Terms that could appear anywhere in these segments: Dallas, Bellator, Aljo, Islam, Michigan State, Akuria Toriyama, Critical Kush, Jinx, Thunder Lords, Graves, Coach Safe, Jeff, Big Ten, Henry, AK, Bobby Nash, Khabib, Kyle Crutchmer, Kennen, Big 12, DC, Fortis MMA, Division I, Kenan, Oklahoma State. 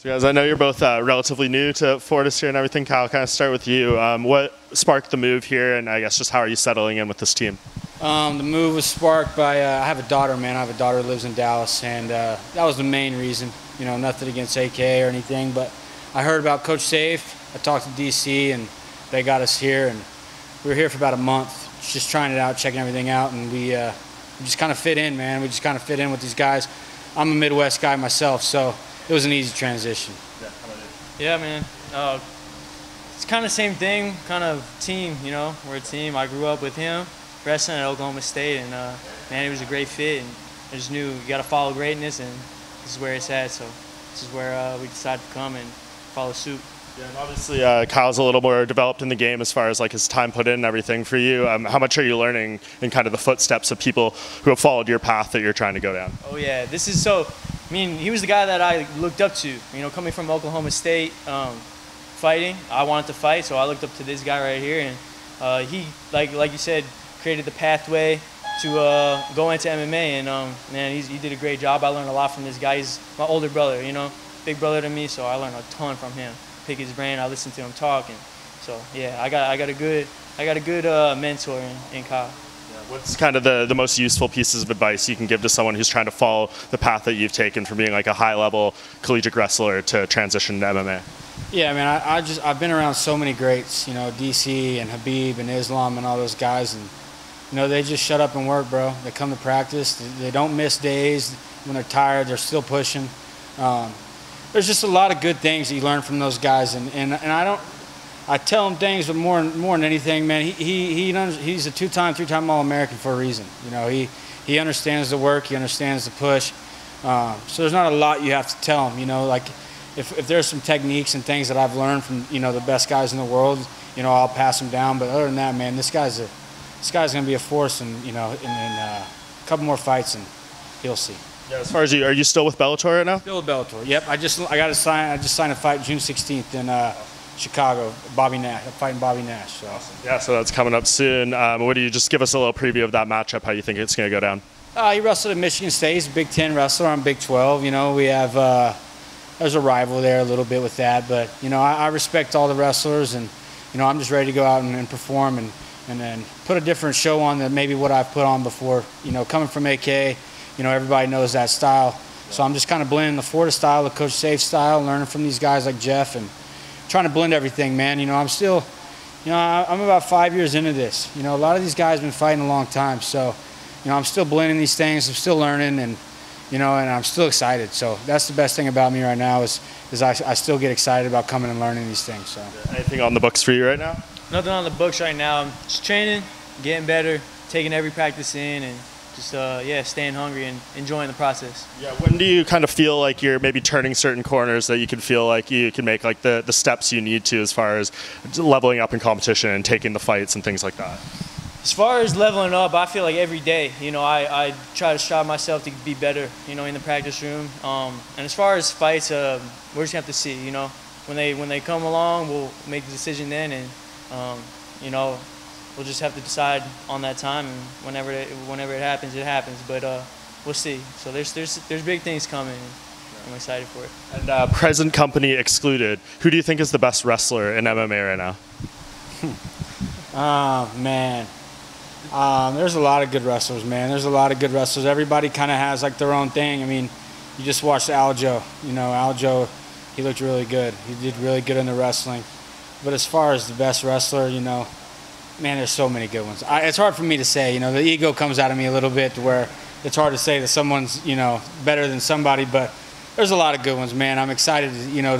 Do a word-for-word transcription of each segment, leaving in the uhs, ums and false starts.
So guys, I know you're both uh, relatively new to Fortis here and everything. Kyle, kind of start with you. Um, what sparked the move here, and I guess just how are you settling in with this team? Um, the move was sparked by, uh, I have a daughter, man. I have a daughter who lives in Dallas, and uh, that was the main reason. You know, nothing against A K or anything, but I heard about Coach Safe. I talked to D C, and they got us here, and we were here for about a month, just trying it out, checking everything out, and we, uh, we just kind of fit in, man. We just kind of fit in with these guys. I'm a Midwest guy myself, so it was an easy transition. Yeah, yeah man. Uh, it's kind of the same thing, kind of team, you know. We're a team. I grew up with him wrestling at Oklahoma State, and, uh, man, he was a great fit. And I just knew you got to follow greatness, and this is where it's at. So this is where uh, we decided to come and follow suit. Yeah, and obviously uh, Kyle's a little more developed in the game as far as like his time put in and everything for you. Um, how much are you learning in kind of the footsteps of people who have followed your path that you're trying to go down? Oh, yeah. This is so... I mean, he was the guy that I looked up to, you know, coming from Oklahoma State, um, fighting. I wanted to fight, so I looked up to this guy right here. And uh, he, like like you said, created the pathway to uh, go into M M A. And, um, man, he's, he did a great job. I learned a lot from this guy. He's my older brother, you know, big brother to me, so I learned a ton from him. Pick his brain. I listened to him talk. And so, yeah, I got, I got a good, I got a good uh, mentor in, in Kyle. What's kind of the, the most useful pieces of advice you can give to someone who's trying to follow the path that you've taken from being like a high-level collegiate wrestler to transition to M M A? Yeah, I mean, I, I just, I've been around so many greats, you know, D C and Khabib and Islam and all those guys. And, you know, they just shut up and work, bro. They come to practice. They don't miss days. When they're tired, they're still pushing. Um, there's just a lot of good things that you learn from those guys. And, and, and I don't... I tell him things, but more more than anything, man, he he, he he's a two-time, three-time All-American for a reason. You know, he he understands the work, he understands the push. Um, so there's not a lot you have to tell him. You know, like if if there's some techniques and things that I've learned from you know the best guys in the world, you know, I'll pass them down. But other than that, man, this guy's a this guy's gonna be a force, and you know, in, in uh, a couple more fights, and he'll see. Yeah, as far as you, are you still with Bellator right now? Still with Bellator. Yep, I just I got a sign. I just signed a fight June sixteenth, and. Uh, Chicago, Bobby Nash. I'm fighting Bobby Nash. So. Awesome. Yeah, so that's coming up soon. Um, what do you just give us a little preview of that matchup? How do you think it's going to go down? Uh, he wrestled at Michigan State. He's a Big Ten wrestler. I'm Big twelve. You know, we have uh, there's a rival there a little bit with that, but you know, I, I respect all the wrestlers, and you know, I'm just ready to go out and, and perform and and then put a different show on than maybe what I've put on before. You know, coming from A K, you know, everybody knows that style. Yeah. So I'm just kind of blending the Fortis style, the Coach Safe style, learning from these guys like Jeff and. Trying to blend everything, man. You know, I'm still, you know, I'm about five years into this. You know, a lot of these guys have been fighting a long time. So, you know, I'm still blending these things. I'm still learning, and, you know, and I'm still excited. So that's the best thing about me right now is, is I, I still get excited about coming and learning these things. So. Anything on the books for you right now? Nothing on the books right now. I'm just training, getting better, taking every practice in, and just, uh, yeah, staying hungry and enjoying the process. Yeah, when do you kind of feel like you're maybe turning certain corners that you can feel like you can make like the, the steps you need to as far as leveling up in competition and taking the fights and things like that? As far as leveling up, I feel like every day, you know, I, I try to strive myself to be better, you know, in the practice room. Um, and as far as fights, uh, we're just going to have to see, you know. When they, when they come along, we'll make the decision then, and, um, you know, we'll just have to decide on that time, and whenever it, whenever it happens, it happens. But uh, we'll see. So there's there's there's big things coming. I'm excited for it. And uh, present company excluded, who do you think is the best wrestler in M M A right now? Oh man, um, there's a lot of good wrestlers, man. There's a lot of good wrestlers. Everybody kind of has like their own thing. I mean, you just watched Aljo. You know, Aljo, he looked really good. He did really good in the wrestling. But as far as the best wrestler, you know. Man, there's so many good ones. I, it's hard for me to say. You know, the ego comes out of me a little bit to where it's hard to say that someone's, you know, better than somebody. But there's a lot of good ones, man. I'm excited, you know,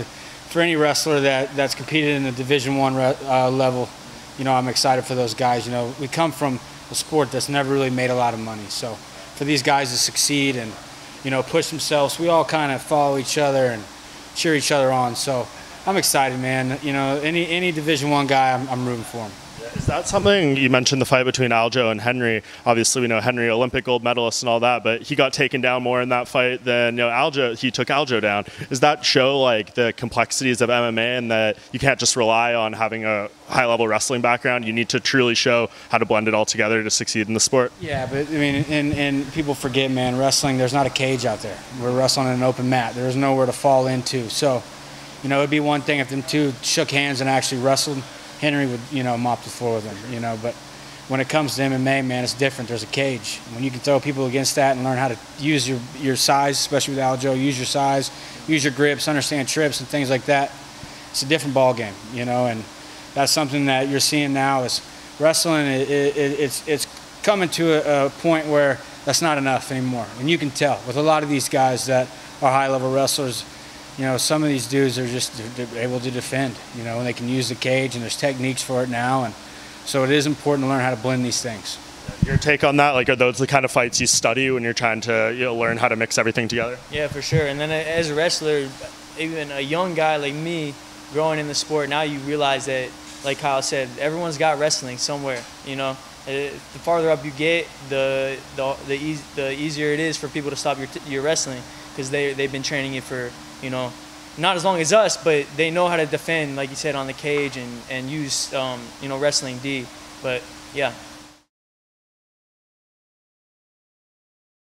for any wrestler that, that's competed in the Division one uh, level. You know, I'm excited for those guys. You know, we come from a sport that's never really made a lot of money. So for these guys to succeed and, you know, push themselves, we all kind of follow each other and cheer each other on. So I'm excited, man. You know, any, any Division one guy, I'm, I'm rooting for him. Is that something, you mentioned the fight between Aljo and Henry. Obviously, we know Henry, Olympic gold medalist and all that, but he got taken down more in that fight than, you know, Aljo, he took Aljo down. Does that show, like, the complexities of M M A and that you can't just rely on having a high-level wrestling background? You need to truly show how to blend it all together to succeed in the sport? Yeah, but, I mean, and, and people forget, man, wrestling, there's not a cage out there. We're wrestling on an open mat. There's nowhere to fall into. So, you know, it would be one thing if them two shook hands and actually wrestled. Henry would, you know, mop the floor with him, you know. But when it comes to M M A, man, it's different. There's a cage. When you can throw people against that and learn how to use your, your size, especially with Aljo, use your size, use your grips, understand trips and things like that, it's a different ball game, you know. And that's something that you're seeing now is wrestling, it, it, it's, it's coming to a, a point where that's not enough anymore. And you can tell with a lot of these guys that are high-level wrestlers. You know, some of these dudes are just they're, they're able to defend, you know, and they can use the cage, and there's techniques for it now. And so it is important to learn how to blend these things. Your take on that? Like, are those the kind of fights you study when you're trying to, you know, learn how to mix everything together? Yeah, for sure. And then as a wrestler, even a young guy like me growing in the sport, now you realize that, like Kyle said, everyone's got wrestling somewhere, you know. It, the farther up you get, the, the, the, easy, the easier it is for people to stop your, your wrestling because they, they've been training it for, you know, not as long as us, but they know how to defend, like you said, on the cage and, and use, um, you know, wrestling D. But, yeah,